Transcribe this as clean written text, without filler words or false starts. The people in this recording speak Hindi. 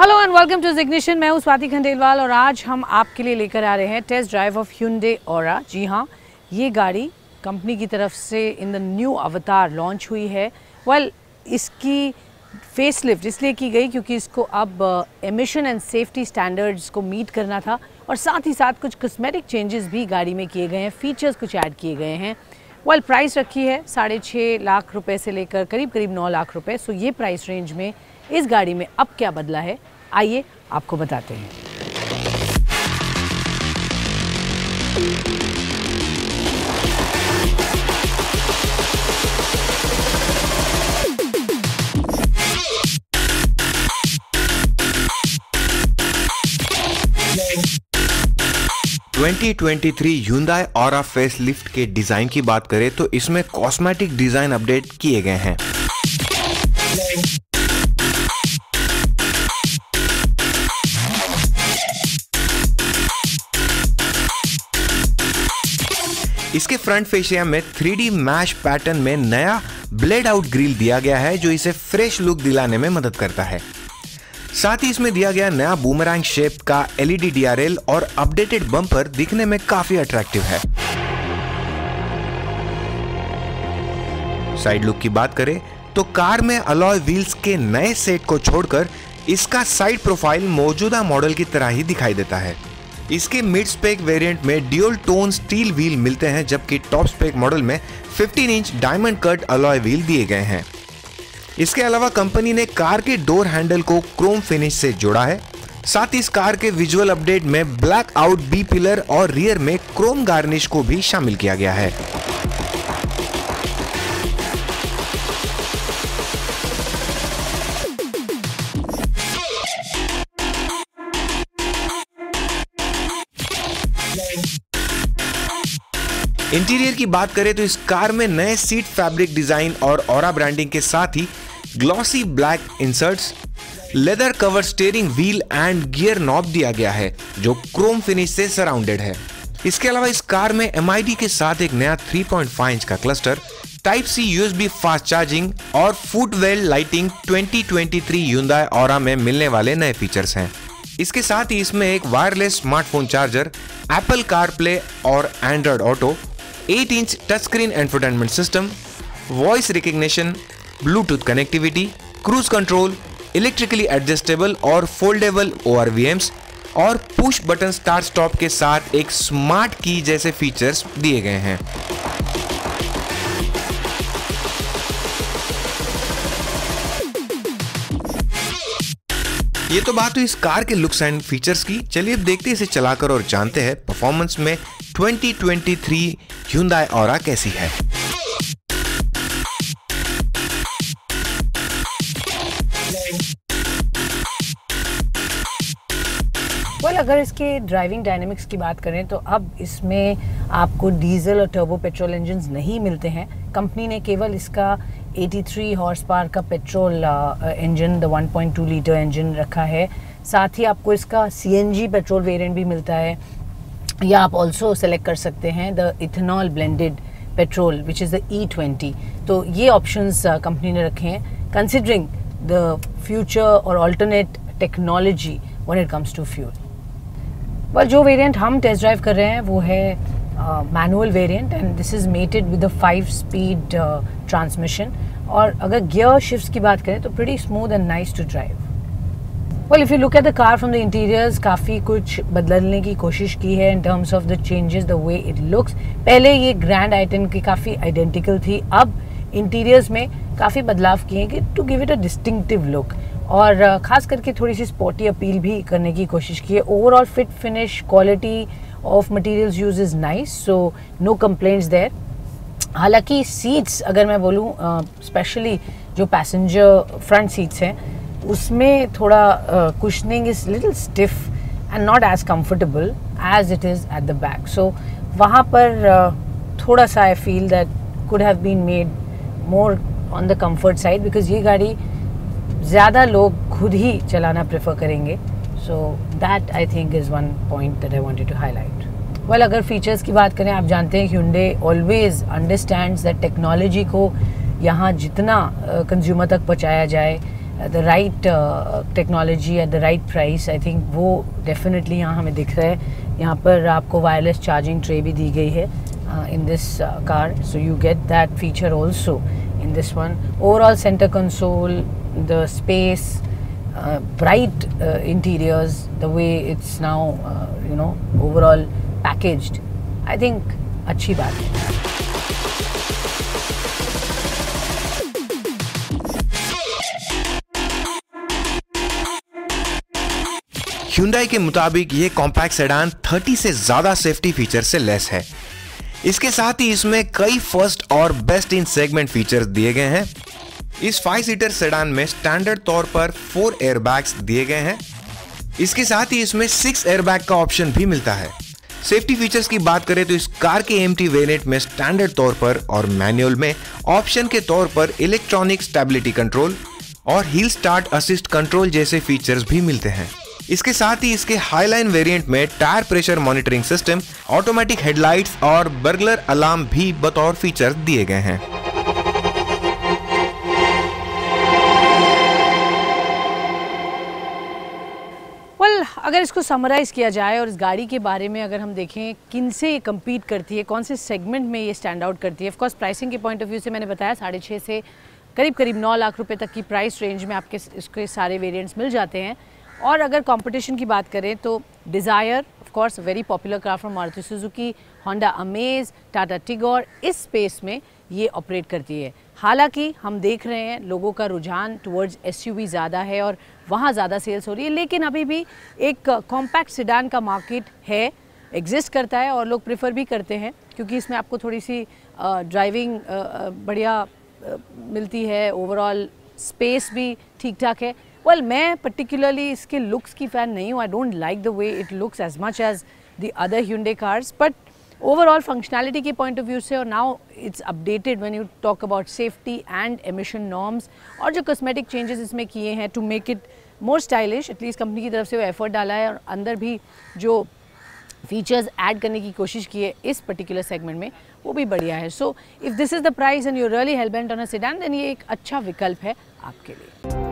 हेलो एंड वेलकम टू जिग्नेशन। मैं हूँ स्वाति खंडेलवाल और आज हम आपके लिए लेकर आ रहे हैं test drive of Hyundai Aura। जी हाँ, ये गाड़ी कंपनी की तरफ से in the new avatar launch हुई है। इसकी फेसलिफ्ट इसलिए की गई क्योंकि इसको अब एमिशन एंड सेफ्टी स्टैंडर्ड्स को मीट करना था और साथ ही साथ कुछ कॉस्मेटिक चेंजेस भी गाड़ी में किए गए हैं, फीचर्स कुछ ऐड किए गए हैं। प्राइस रखी है 6.5 लाख रुपए से लेकर करीब 9 लाख रुपए। सो ये प्राइस रेंज में इस गाड़ी में अब क्या बदला है, आइए आपको बताते हैं। Yay. 2023 Hyundai Aura फेसलिफ्ट के डिजाइन की बात करें तो इसमें कॉस्मेटिक डिजाइन अपडेट किए गए हैं। इसके फ्रंट फेशिया में 3D मैश पैटर्न में नया ब्लेड आउट ग्रिल दिया गया है जो इसे फ्रेश लुक दिलाने में मदद करता है। साथ ही इसमें दिया गया नया बूमरैंग शेप का LED DRL और अपडेटेड बम्पर दिखने में काफी अट्रैक्टिव है। साइड लुक की बात करें तो कार में अलॉय व्हील्स के नए सेट को छोड़कर इसका साइड प्रोफाइल मौजूदा मॉडल की तरह ही दिखाई देता है। इसके मिड स्पेक वेरिएंट में ड्यूल टोन स्टील व्हील मिलते हैं जबकि टॉप स्पेक मॉडल में 15 inch diamond cut alloy wheel दिए गए हैं। इसके अलावा कंपनी ने कार के डोर हैंडल को क्रोम फिनिश से जोड़ा है। साथ ही इस कार के विजुअल अपडेट में ब्लैक आउट बी पिलर और रियर में क्रोम गार्निश को भी शामिल किया गया है। इंटीरियर की बात करें तो इस कार में नए सीट फैब्रिक डिजाइन और Aura ब्रांडिंग के साथ ही glossy black inserts, leather cover steering wheel and gear knob दिया गया है जो क्रोम फिनिश से सराउंडेड है। इसके अलावा इस कार में MID के साथ एक नया 3.5 इंच का cluster, Type-C USB fast charging और फुटवेल लाइटिंग 2023 Hyundai Aura में मिलने वाले नए फीचर्स हैं। इसके साथ ही इसमें एक wireless smartphone charger, Apple CarPlay और Android Auto, 8 inch touch screen infotainment system, voice recognition, Bluetooth connectivity, cruise control, electrically adjustable और फोल्डेबल ORVMs और पुश बटन स्टार्ट स्टॉप के साथ एक स्मार्ट की जैसे फीचर्स दिए गए हैं। ये तो बात हुई इस कार के लुक्स एंड फीचर्स की। चलिए अब देखते हैं इसे चलाकर और जानते हैं परफॉर्मेंस में 2023 Hyundai Aura कैसी है। अगर इसके ड्राइविंग डायनेमिक्स की बात करें तो अब इसमें आपको डीजल और टर्बो पेट्रोल इंजन नहीं मिलते हैं। कंपनी ने केवल इसका 83 हॉर्स पावर का petrol engine, the 1.2 litre engine रखा है। साथ ही आपको इसका CNG पेट्रोल वेरिएंट भी मिलता है या आप ऑल्सो सेलेक्ट कर सकते हैं the ethanol blended petrol which is the E20। तो ये ऑप्शंस कंपनी ने रखे हैं कंसिडरिंग द फ्यूचर और alternate technology when it comes to fuel. जो वेरिएंट हम टेस्ट ड्राइव कर रहे हैं वो है manual variant and this is mated with a 5-speed transmission. और अगर गियर शिफ्ट्स की बात करें तो pretty smooth and nice to drive. If you look at the car from the interiors, काफ़ी कुछ बदलने की कोशिश की है in terms of the changes, the way it looks. पहले ये ग्रैंड i10 की काफ़ी आइडेंटिकल थी, अब इंटीरियर्स में काफ़ी बदलाव किए हैं कि to give it a distinctive look और ख़ास करके थोड़ी सी स्पोर्टी अपील भी करने की कोशिश की है। Overall fit finish, quality of materials use is nice, so no complaints there. हालांकि सीट्स अगर मैं बोलूँ, स्पेशली जो पैसेंजर फ्रंट सीट्स हैं उसमें थोड़ा cushioning is little stiff and not as comfortable as it is at the back. So वहाँ पर थोड़ा सा I feel that could have been made more on the comfort side because ये गाड़ी ज़्यादा लोग खुद ही चलाना प्रेफर करेंगे। So that I think is one point that I wanted to highlight. अगर फीचर्स की बात करें, आप जानते हैं Hyundai always understands that technology को यहाँ जितना कंज्यूमर तक पहुँचाया जाए the right technology at the right price, I think वो definitely यहाँ हमें दिख रहा है. यहाँ पर आपको wireless charging tray भी दी गई है in this car, so you get that feature also in this one. Overall center console, the space, bright interiors, the way it's now you know overall packaged, I think अच्छी बात है. Hyundai के मुताबिक ये कॉम्पैक्ट सेडान 30 से ज़्यादा सेफ्टी फीचर से लेस है. इसके साथ ही इसमें कई फर्स्ट और बेस्ट इन सेगमेंट फीचर्स दिए गए हैं. इस 5-सीटर सेडान में स्टैंडर्ड तौर पर 4 एयरबैग्स दिए गए हैं. इसके साथ ही इसमें 6 एयरबैग का ऑप्शन भी मिलता है. सेफ्टी फीचर्स की बात करें तो इस कार के एमटी वेरिएंट में स्टैंडर्ड तौर पर और मैनुअल में ऑप्शन के तौर पर इलेक्ट्रॉनिक स्टेबिलिटी कंट्रोल और हिल स्टार्ट असिस्ट कंट्रोल जैसे फीचर्स भी मिलते हैं. इसके साथ ही इसके हाईलाइन वेरिएंट में tyre pressure monitoring system, automatic headlights और बर्गलर अलार्म भी बतौर फीचर दिए गए हैं. अगर इसको समराइज़ किया जाए और इस गाड़ी के बारे में अगर हम देखें किन से ये कम्पीट करती है, कौन से सेगमेंट में ये स्टैंड आउट करती है. ऑफकोर्स प्राइसिंग के पॉइंट ऑफ व्यू से मैंने बताया 6.5 से करीब 9 लाख रुपए तक की प्राइस रेंज में आपके इसके सारे वेरिएंट्स मिल जाते हैं. और अगर कंपटीशन की बात करें तो Dzire of course very popular car from Maruti Suzuki, Honda Amaze, Tata Tigor, इस स्पेस में ये ऑपरेट करती है. हालांकि हम देख रहे हैं लोगों का रुझान टुवर्ड्स एसयूवी ज़्यादा है और वहाँ ज़्यादा सेल्स हो रही है, लेकिन अभी भी एक कॉम्पैक्ट सेडान का मार्केट है, एग्जिस्ट करता है और लोग प्रेफर भी करते हैं क्योंकि इसमें आपको थोड़ी सी ड्राइविंग बढ़िया मिलती है, ओवरऑल स्पेस भी ठीक ठाक है. वेल, मैं पर्टिकुलरली इसके लुक्स की फ़ैन नहीं हूँ. I don't like the way it looks as much as the other Hyundai cars, but overall functionality के पॉइंट ऑफ व्यू से और now it's updated when you talk about safety and emission norms. और जो कॉस्मेटिक चेंजेस इसमें किए हैं to make it more stylish, at least company की तरफ से वो एफर्ट डाला है और अंदर भी जो फीचर्स ऐड करने की कोशिश की है इस पर्टिकुलर सेगमेंट में वो भी बढ़िया है. So if this is the price and you really hell bent on a sedan then ये एक अच्छा विकल्प है आपके लिए.